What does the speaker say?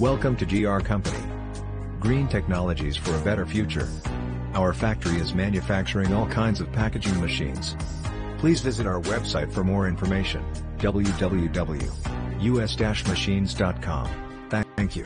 Welcome to GR Company. Green technologies for a better future. Our factory is manufacturing all kinds of packaging machines. Please visit our website for more information, www.us-machines.com. Thank you.